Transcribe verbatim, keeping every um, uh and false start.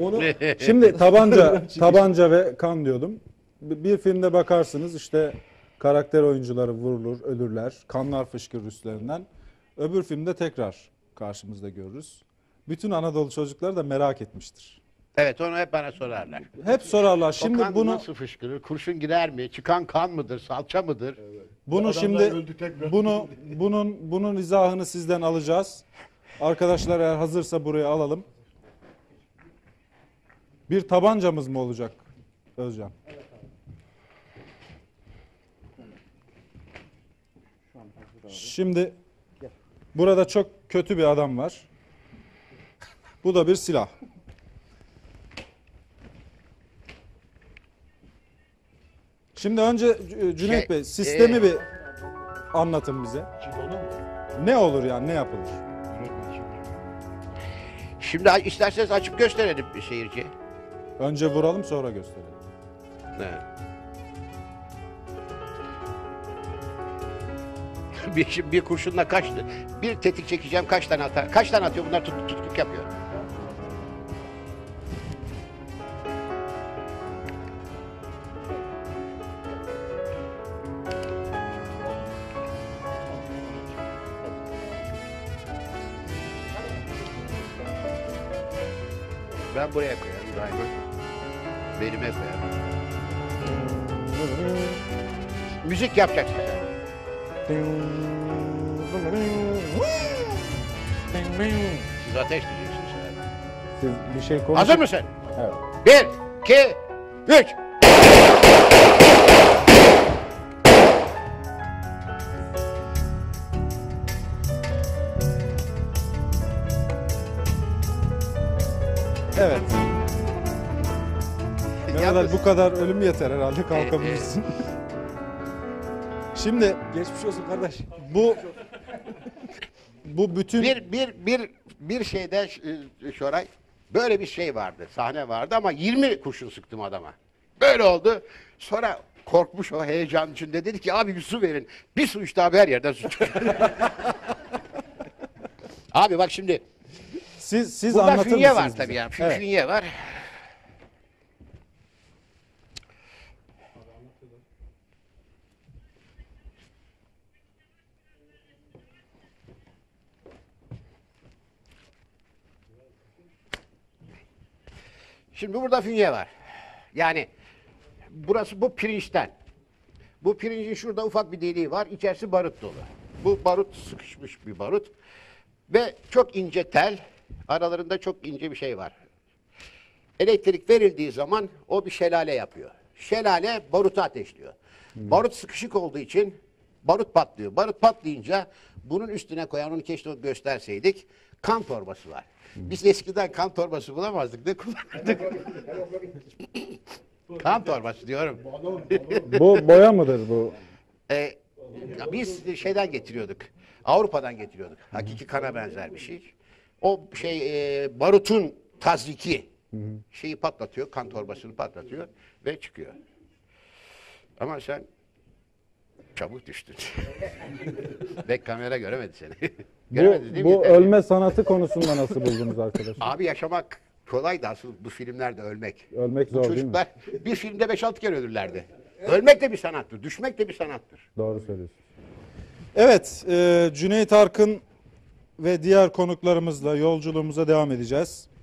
Onu, şimdi tabanca tabanca ve kan diyordum. Bir filmde bakarsınız işte karakter oyuncuları vurulur, ölürler. Kanlar fışkırır üstlerinden. Öbür filmde tekrar karşımızda görürüz. Bütün Anadolu çocukları da merak etmiştir. Evet, onu hep bana sorarlar. Hep sorarlar. Şimdi kan bunu nasıl fışkırır? Kurşun girer mi? Çıkan kan mıdır? Salça mıdır? Evet. Bunu şimdi bunu bunun bunun izahını sizden alacağız. Arkadaşlar eğer hazırsa buraya alalım. Bir tabancamız mı olacak Özcan? Evet abi. Şimdi burada çok kötü bir adam var. Bu da bir silah. Şimdi önce Cüneyt şey, Bey sistemi e... bir anlatın bize. Ne olur yani, ne yapılır? Şimdi isterseniz açıp gösterelim bir seyirciye. Önce vuralım sonra gösterelim. Evet. bir, bir kurşunla kaç, bir tetik çekeceğim kaç tane atar, kaç tane atıyor bunlar tut, tutkuk yapıyor. Ben buraya koyarım daima. Belime koyarım. Müzik yapacaksın. Siz ateş diyeceksiniz herhalde. Siz bir şey konuşun. Hazır mısın? Evet. Bir, iki, üç. Evet. Ne kadar, bu kadar ölüm yeter herhalde, kalkabilirsin. Şimdi geçmiş olsun kardeş. Bu bu bütün bir bir bir bir şeyde Şoray böyle bir şey vardı, sahne vardı ama yirmi kurşun sıktım adama. Böyle oldu. Sonra korkmuş o heyecan içinde dedi ki abi bir su verin. Bir su içti abi, her yerden su çıkıyor. Abi bak şimdi. Siz, siz burada fünye var tabii ya. Evet. Fünye var. Şimdi burada fünye var. Yani burası bu pirinçten. Bu pirincin şurada ufak bir deliği var. İçerisi barut dolu. Bu barut sıkışmış bir barut. Ve çok ince tel. Aralarında çok ince bir şey var. Elektrik verildiği zaman o bir şelale yapıyor. Şelale barutu ateşliyor. Hmm. Barut sıkışık olduğu için barut patlıyor. Barut patlayınca bunun üstüne koyan, onu keşke gösterseydik, kan torbası var. Hmm. Biz eskiden kan torbası bulamazdık, ne kullanırdık? Kan torbası diyorum. Bu boya mıdır bu? Ee, biz şeyden getiriyorduk. Avrupa'dan getiriyorduk. Hakiki kana benzer bir şey. O şey e, barutun tazriki şeyi patlatıyor, kan torbasını patlatıyor ve çıkıyor. Ama sen çabuk düştün. Ve kamera göremedi seni. Göremedi, bu değil bu mi? Ölme sanatı konusunda nasıl buldunuz arkadaşlar? Abi yaşamak kolay da asıl bu filmlerde ölmek. Ölmek zor çocuklar, değil mi? Bir filmde beş altı kere ölürlerdi. Ölmek de bir sanattır, düşmek de bir sanattır. Doğru söylüyorsun. Evet, e, Cüneyt Arkın ve diğer konuklarımızla yolculuğumuza devam edeceğiz.